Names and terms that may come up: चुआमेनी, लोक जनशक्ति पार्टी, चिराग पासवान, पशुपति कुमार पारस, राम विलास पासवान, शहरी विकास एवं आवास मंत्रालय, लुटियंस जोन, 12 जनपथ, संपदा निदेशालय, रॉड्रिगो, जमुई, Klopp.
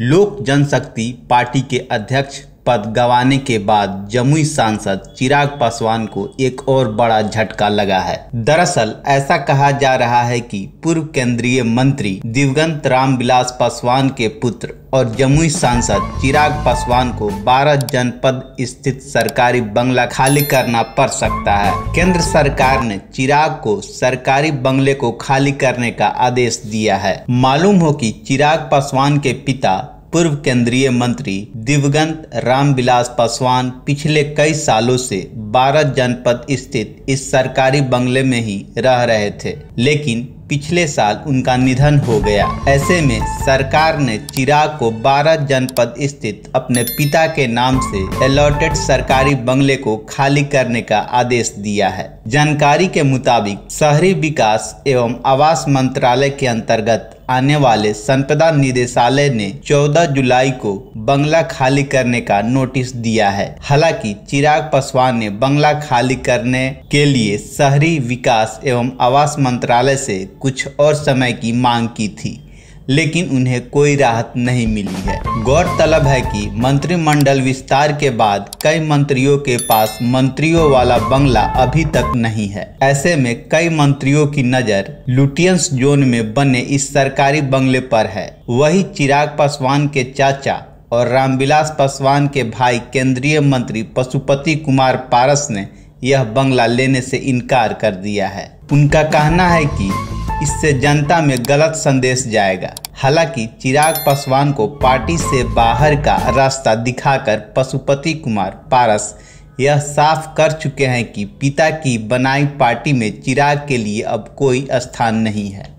लोक जनशक्ति पार्टी के अध्यक्ष पद गंवाने के बाद जमुई सांसद चिराग पासवान को एक और बड़ा झटका लगा है। दरअसल ऐसा कहा जा रहा है कि पूर्व केंद्रीय मंत्री दिवंगत राम विलास पासवान के पुत्र और जमुई सांसद चिराग पासवान को 12 जनपथ स्थित सरकारी बंगला खाली करना पड़ सकता है। केंद्र सरकार ने चिराग को सरकारी बंगले को खाली करने का आदेश दिया है। मालूम हो कि चिराग पासवान के पिता पूर्व केंद्रीय मंत्री दिवंगत राम विलास पासवान पिछले कई सालों से 12 जनपथ स्थित इस सरकारी बंगले में ही रह रहे थे, लेकिन पिछले साल उनका निधन हो गया। ऐसे में सरकार ने चिराग को 12 जनपथ स्थित अपने पिता के नाम से अलॉटेड सरकारी बंगले को खाली करने का आदेश दिया है। जानकारी के मुताबिक शहरी विकास एवं आवास मंत्रालय के अंतर्गत आने वाले संपदा निदेशालय ने 14 जुलाई को बंगला खाली करने का नोटिस दिया है। हालांकि चिराग पासवान ने बंगला खाली करने के लिए शहरी विकास एवं आवास मंत्रालय से कुछ और समय की मांग की थी, लेकिन उन्हें कोई राहत नहीं मिली है। गौरतलब है कि मंत्रिमंडल विस्तार के बाद कई मंत्रियों के पास मंत्रियों वाला बंगला अभी तक नहीं है। ऐसे में कई मंत्रियों की नज़र लुटियंस जोन में बने इस सरकारी बंगले पर है। वही चिराग पासवान के चाचा और रामविलास पासवान के भाई केंद्रीय मंत्री पशुपति कुमार पारस ने यह बंगला लेने से इनकार कर दिया है। उनका कहना है कि इससे जनता में गलत संदेश जाएगा। हालांकि चिराग पासवान को पार्टी से बाहर का रास्ता दिखाकर पशुपति कुमार पारस यह साफ कर चुके हैं कि पिता की बनाई पार्टी में चिराग के लिए अब कोई स्थान नहीं है।